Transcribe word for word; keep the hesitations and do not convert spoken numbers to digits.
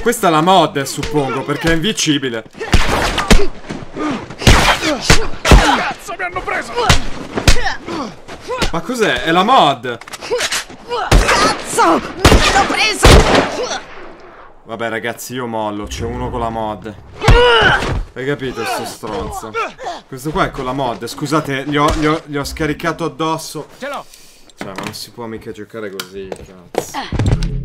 Questa è la mod, suppongo, perché è invincibile. Cazzo, mi hanno preso! Ma cos'è? È la mod! Cazzo! Mi hanno preso! Vabbè ragazzi, io mollo, c'è uno con la mod. Hai capito sto stronzo? Questo qua è con la mod, scusate, gli ho, gli ho, gli ho scaricato addosso. Ce l'ho! Cioè, ma non si può mica giocare così, cazzo.